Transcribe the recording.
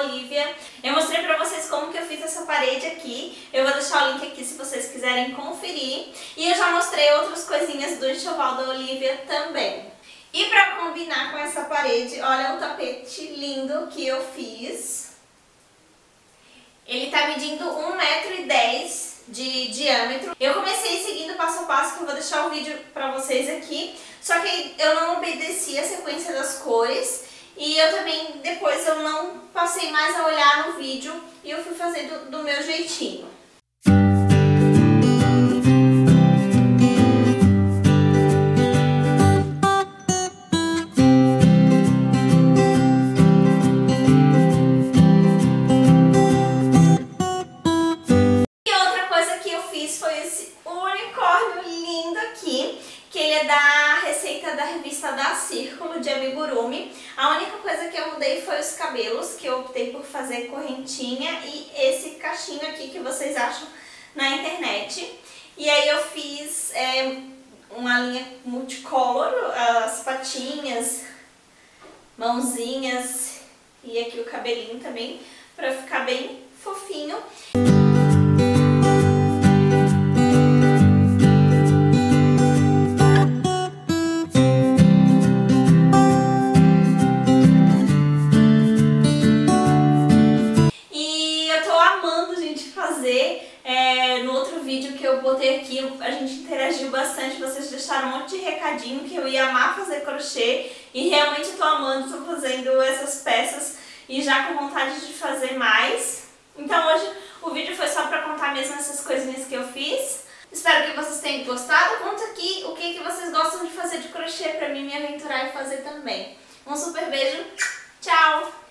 Olivia. Eu mostrei pra vocês como que eu fiz essa parede aqui. Eu vou deixar o link aqui se vocês quiserem conferir. E eu já mostrei outras coisinhas do enxoval da Olivia também. E pra combinar com essa parede, olha o tapete lindo que eu fiz. Ele tá medindo 1,10 m de diâmetro. Eu comecei seguindo passo a passo, que eu vou deixar o vídeo pra vocês aqui. Só que eu não obedeci a sequência das cores. E eu também, depois eu não passei mais a olhar no vídeo e eu fui fazendo do meu jeitinho. E outra coisa que eu fiz foi esse unicórnio lindo aqui, que ele é da receita da revista da Círculo, de Amigurumi. A única coisa que eu mudei foi os cabelos, que eu optei por fazer correntinha e esse cachinho aqui que vocês acham na internet. E aí eu fiz uma linha multicolor, as patinhas, mãozinhas e aqui o cabelinho também, pra ficar bem fofinho. No outro vídeo que eu botei aqui, a gente interagiu bastante, vocês deixaram um monte de recadinho que eu ia amar fazer crochê e realmente tô amando, tô fazendo essas peças e já com vontade de fazer mais. Então hoje o vídeo foi só pra contar mesmo essas coisinhas que eu fiz. Espero que vocês tenham gostado. Conta aqui o que vocês gostam de fazer de crochê pra mim me aventurar e fazer também. Um super beijo, tchau!